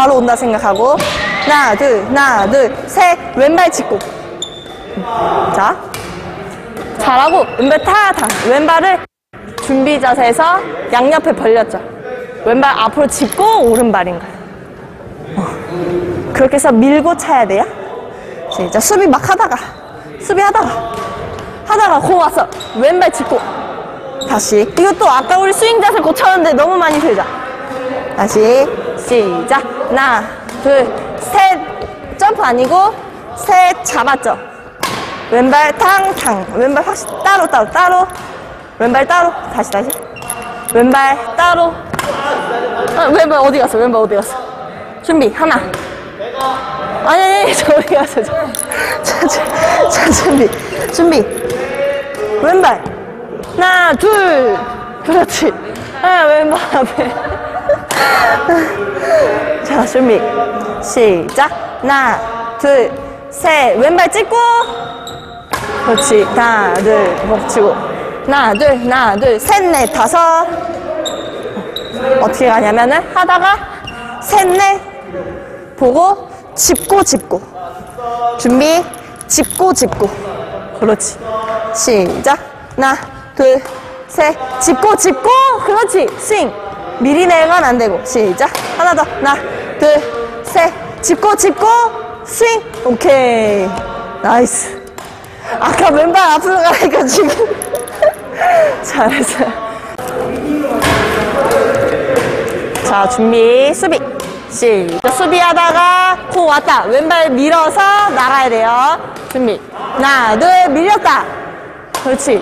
바로 온다 생각하고 하나 둘 하나 둘 셋 왼발 짚고 자 잘하고 왼발 타당 왼발을 준비 자세에서 양옆에 벌렸죠. 왼발 앞으로 짚고 오른발인가요? 그렇게 해서 밀고 차야 돼요. 진짜 수비 막 하다가 수비하다가 고 와서 왼발 짚고 다시 이것도 아까 우리 스윙 자세 고쳤는데 너무 많이 들자. 다시 시작 하나 둘 셋 점프 아니고 셋 잡았죠. 왼발 탕탕 왼발 확실히 따로 왼발 따로 다시 왼발 따로 왼발 어디 갔어 준비 하나 아니 저 어디 갔어 저 준비 왼발 하나 둘 그렇지 아 왼발 앞에 자 준비 시작 하나 둘 셋 왼발 찍고 그렇지 하나 둘 멈추고 하나 둘 셋 넷 다섯 어떻게 가냐면은 하다가 셋 넷 보고 짚고 준비 짚고 그렇지 시작 하나 둘 셋 짚고 그렇지 스윙 미리 내면 안 되고 시작 하나 더 하나 둘 셋 짚고 스윙 오케이 나이스 아까 왼발 앞으로 가니까 지금 잘했어요. 자 준비 수비 시작 수비하다가 코 왔다 왼발 밀어서 나가야 돼요. 준비 하나 둘 밀렸다 그렇지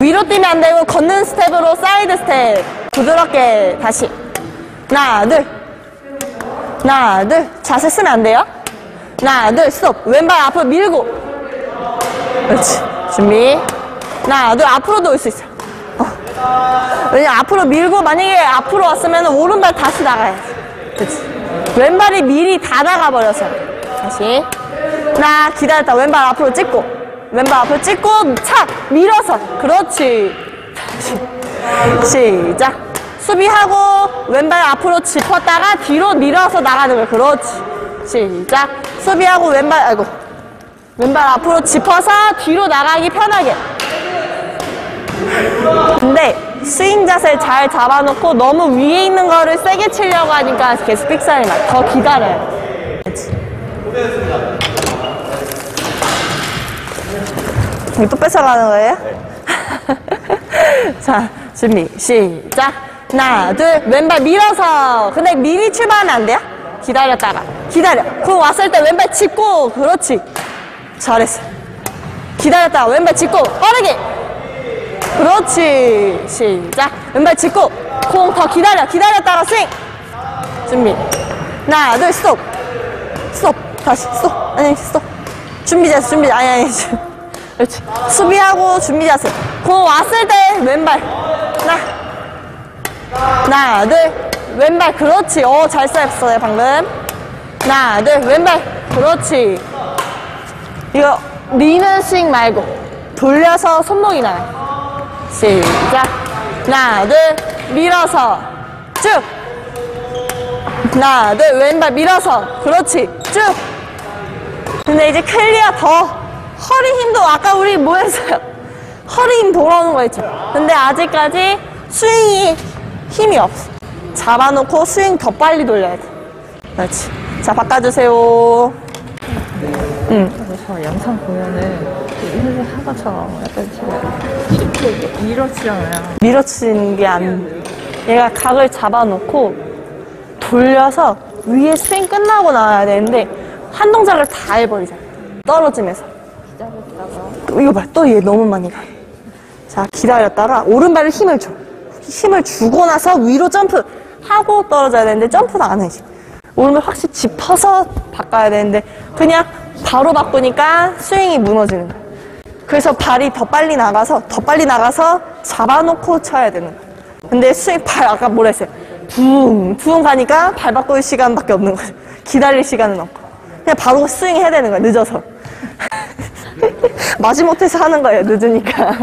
위로 뛰면 안 되고 걷는 스텝으로 사이드 스텝 부드럽게 다시 하나 둘 자세 쓰면 안 돼요 하나 둘 스톱 왼발 앞으로 밀고 그렇지 준비 하나 둘 앞으로도 올 수 있어 왜냐면 앞으로 밀고 만약에 앞으로 왔으면 오른발 다시 나가야지 그렇지 왼발이 미리 다 나가 버려서 다시 하나 기다렸다 왼발 앞으로 찍고 착 밀어서 그렇지 다시 시작 수비하고 왼발 앞으로 짚었다가 뒤로 밀어서 나가는 거예요. 그렇지. 시작. 수비하고 왼발 앞으로 짚어서 뒤로 나가기 편하게. 근데 스윙 자세를 잘 잡아놓고 너무 위에 있는 거를 세게 치려고 하니까 계속 픽사이 나. 더 기다려요. 그렇지. 또 뺏어가는 거예요? 자. 준비 시작 하나 둘 왼발 밀어서 근데 미리 출발하면 안 돼요? 기다렸다가 그 왔을 때 왼발 짚고 그렇지 잘했어 기다렸다가 왼발 짚고 빠르게 그렇지 시작 왼발 짚고 공 더 기다렸다가 스윙 준비 하나 둘 스톱 다시 스톱 준비 자세 그렇지 수비하고 준비 자세 공 왔을 때 왼발 하나 둘 왼발 그렇지 오 잘 쐈어요 방금 하나 둘 왼발 그렇지 이거 리는 스윙 말고 돌려서 손목이 나요 시작 하나 둘 밀어서 쭉 하나 둘 왼발 밀어서 그렇지 쭉 근데 이제 클리어 더 허리 힘도 아까 우리 뭐 했어요 허리 힘 돌아오는 거 있죠 근데 아직까지 스윙이 힘이 없어 잡아놓고 스윙 더 빨리 돌려야 돼 그렇지 자 바꿔주세요 저 영상 보면은 하가처럼 약간 이렇게 밀어치잖아요 밀어치는 게 안 얘가 각을 잡아놓고 돌려서 위에 스윙 끝나고 나와야 되는데 한 동작을 다 해버리잖아 떨어지면서 기다렸다가 이거 봐 또 얘 너무 많이 가 자 기다렸다가 오른발에 힘을 줘 힘을 주고 나서 위로 점프하고 떨어져야 되는데 점프도 안 해. 오른발 확실히 짚어서 바꿔야 되는데 그냥 바로 바꾸니까 스윙이 무너지는 거야. 그래서 발이 더 빨리 나가서 잡아놓고 쳐야 되는 거야. 근데 스윙 발 아까 뭐라 했어요? 붕 가니까 발 바꿀 시간밖에 없는 거야. 기다릴 시간은 없고 그냥 바로 스윙 해야 되는 거야. 늦어서 마지못해서 하는 거예요. 늦으니까